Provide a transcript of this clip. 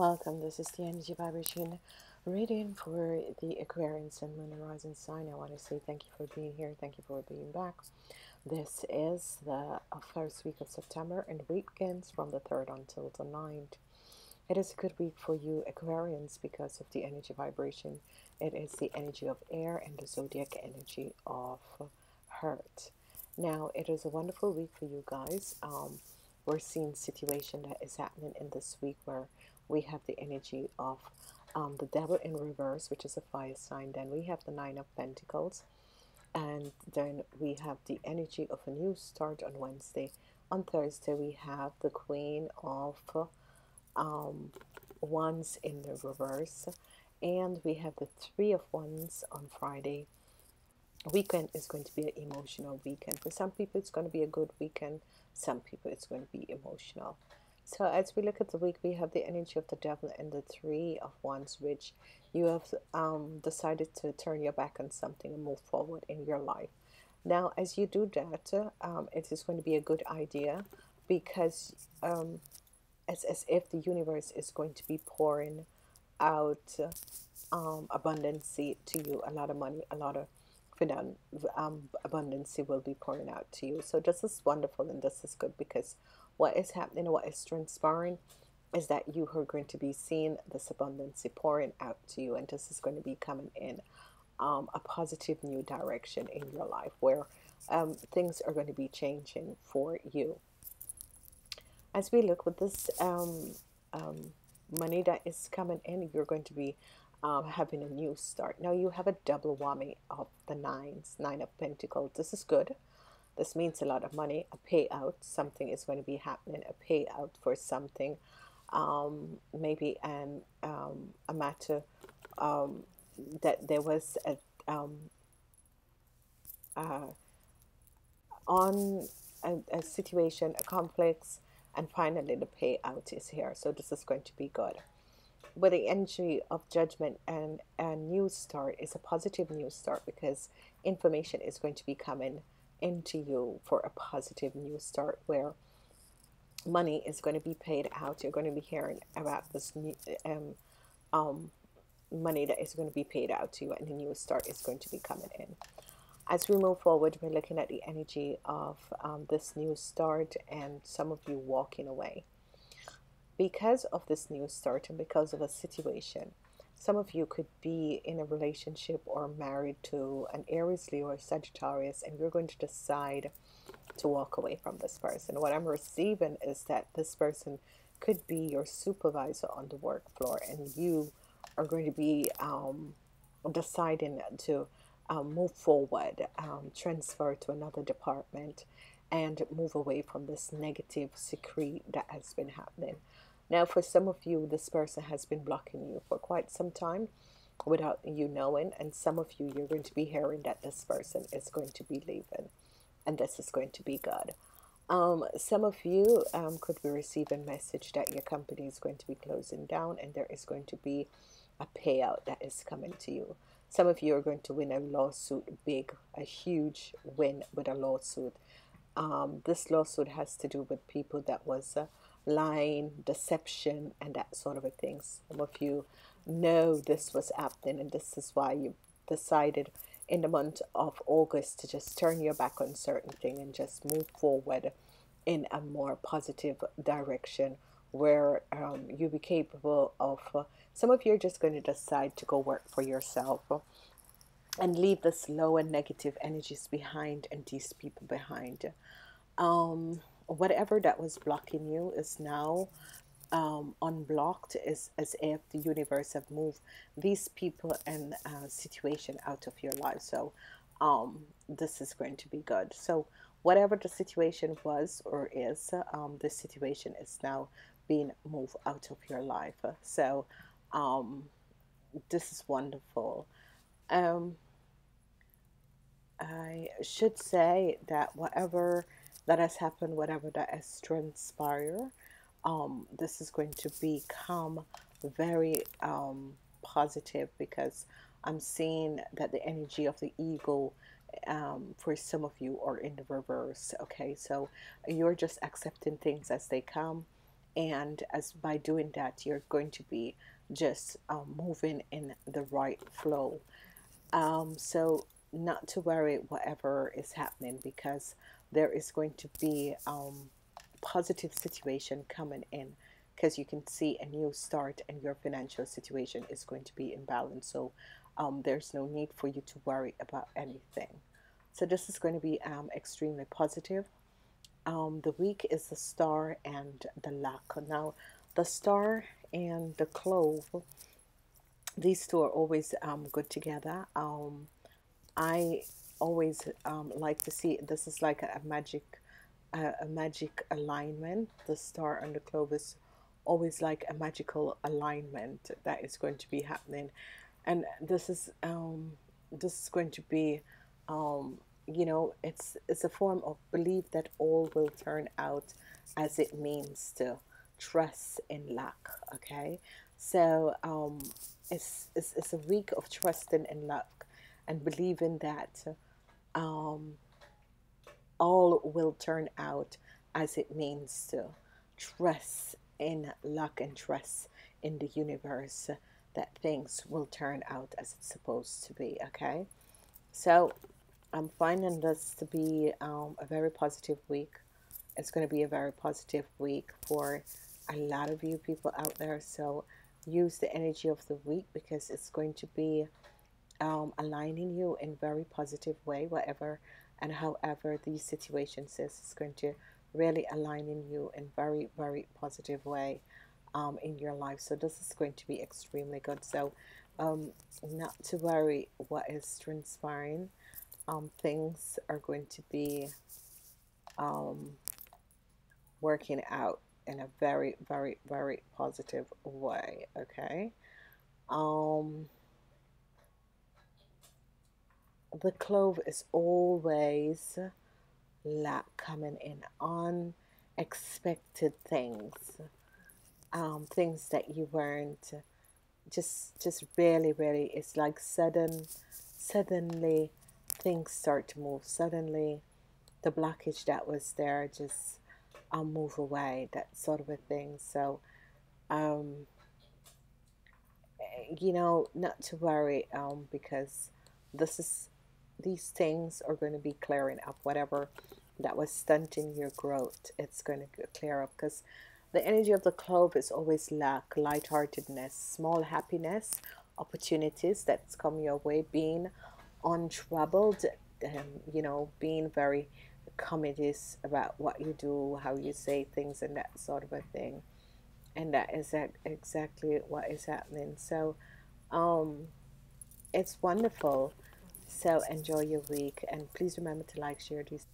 Welcome, this is the energy vibration reading for the Aquarian Sun, Moon, and Rising sign. I want to say thank you for being here, thank you for being back. This is the first week of September and weekends from the 3rd until the 9th. It is a good week for you Aquarians because of the energy vibration. It is the energy of air and the zodiac energy of heart. Now, it is a wonderful week for you guys. We're seeing situation that is happening in this week where we have the energy of the devil in reverse, which is a fire sign. Then we have the 9 of Pentacles, and then we have the energy of a new start on Wednesday. On Thursday we have the Queen of Wands in the reverse, and we have the 3 of Wands on Friday. Weekend is going to be an emotional weekend. For some people it's going to be a good weekend, some people it's going to be emotional. So as we look at the week, we have the energy of the devil and the 3 of Wands, which you have decided to turn your back on something and move forward in your life. Now, as you do that, it is going to be a good idea because it's as if the universe is going to be pouring out abundancy to you. A lot of money, a lot of abundancy will be pouring out to you. So this is wonderful and this is good because what is happening, what is transpiring, is that you are going to be seeing this abundancy pouring out to you, and this is going to be coming in a positive new direction in your life where things are going to be changing for you. As we look with this money that is coming in, you're going to be having a new start. Now you have a double whammy of the 9 of Pentacles. This is good. This means a lot of money, a payout. Something is going to be happening, a payout for something, maybe a matter that there was a on a situation, a conflict, and finally the payout is here. So this is going to be good. With the energy of judgment and a new start is a positive new start because information is going to be coming into you for a positive new start where money is going to be paid out. You're going to be hearing about this new money that is going to be paid out to you, and the new start is going to be coming in. As we move forward, we're looking at the energy of this new start and some of you walking away. Because of this new start and because of a situation, some of you could be in a relationship or married to an Aries, Leo, or Sagittarius, and you're going to decide to walk away from this person. What I'm receiving is that this person could be your supervisor on the work floor, and you are going to be deciding to move forward, transfer to another department, and move away from this negative secrete that has been happening. Now, for some of you, this person has been blocking you for quite some time without you knowing. And some of you, you're going to be hearing that this person is going to be leaving. And this is going to be good. Some of you could be receiving message that your company is going to be closing down and there is going to be a payout that is coming to you. Some of you are going to win a lawsuit, a huge win with a lawsuit. This lawsuit has to do with people that was... lying, deception, and that sort of a thing. Some of you know this was happening, and this is why you decided in the month of August to just turn your back on certain things and just move forward in a more positive direction where you be capable of some of you are just going to decide to go work for yourself and leave this low and negative energies behind and these people behind. Whatever that was blocking you is now unblocked. It's as if the universe have moved these people and situation out of your life. So this is going to be good. So whatever the situation was or is, this situation is now being moved out of your life. So this is wonderful. I should say that whatever that has happened, whatever that has transpired, this is going to become very positive because I'm seeing that the energy of the ego for some of you are in the reverse. Okay, so you're just accepting things as they come And as by doing that, you're going to be just moving in the right flow. So not to worry whatever is happening, because there is going to be positive situation coming in, because you can see a new start and your financial situation is going to be in balance. So there's no need for you to worry about anything. So this is going to be extremely positive. The week is the star and the luck. Now the star and the clove, these two are always good together. I always like to see, this is like a magic alignment. The star and the clove is always like a magical alignment that is going to be happening, and this is going to be you know, it's a form of belief that all will turn out as it means to trust in luck. Okay, so it's a week of trusting in luck and believing that all will turn out as it means to trust in luck and trust in the universe that things will turn out as it's supposed to be. Okay, so I'm finding this to be a very positive week. It's going to be a very positive week for a lot of you people out there. So use the energy of the week, because it's going to be aligning you in a very positive way. Whatever and however these situations is, it's going to really aligning you in very, very positive way in your life. So this is going to be extremely good. So not to worry what is transpiring. Things are going to be working out in a very, very, very positive way. Okay, the clove is always luck coming in, unexpected things, things that you weren't, just really it's like suddenly things start to move. Suddenly the blockage that was there just move away, that sort of a thing. So you know, not to worry, because these things are going to be clearing up. Whatever that was stunting your growth, it's going to clear up, because the energy of the clove is always luck, lightheartedness, small happiness, opportunities that's come your way, being untroubled, you know, being very committed about what you do, how you say things, and that sort of a thing. And that is exactly what is happening. So it's wonderful. So enjoy your week, and please remember to like, share these.